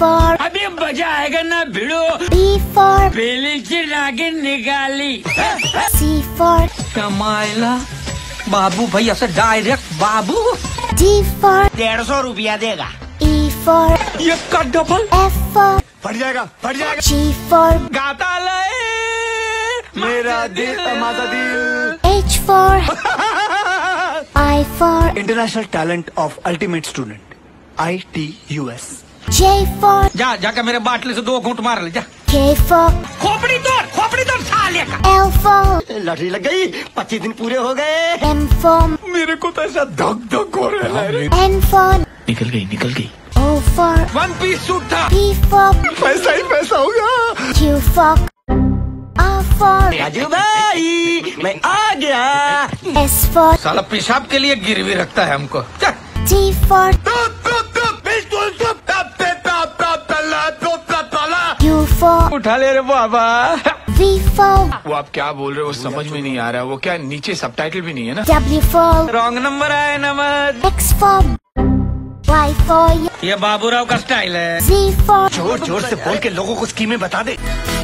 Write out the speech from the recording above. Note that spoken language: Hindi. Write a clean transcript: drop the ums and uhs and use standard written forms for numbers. for B for C for Kamayla Babu bhai aise direct Babu. D for 150 rupiya dega. E for ek ka double. F for फट जाएगा G for गाता ले मेरा दिल तमाशा दिल. H for I for International Talent of Ultimate Student ITUS. J for जा जाके मेरे बाटले से दो घूंट मार ले जा. K for खोपड़ी तोड़ साले का. L for लड़की लग गई 25 दिन पूरे हो गए. M for मेरे को तो ऐसा धक धक हो रहा है. N for निकल गई. O for one piece suit tha. P for paisa hi paisa hoga. Q for R for Raju भाई मैं आ गया. S for साला पेशाब के लिए गिरवी रखता है हमको. T for U for उठा ले रे बाबा. V for वो आप क्या बोल रहे हो समझ में नहीं आ रहा है. वो क्या नीचे सबटाइटल भी नहीं है ना. W for रॉन्ग नंबर आया number. X for Y for ये बाबूराव का स्टाइल है. Z for जोर जोर से बोल के लोगों को स्कीमें बता दे.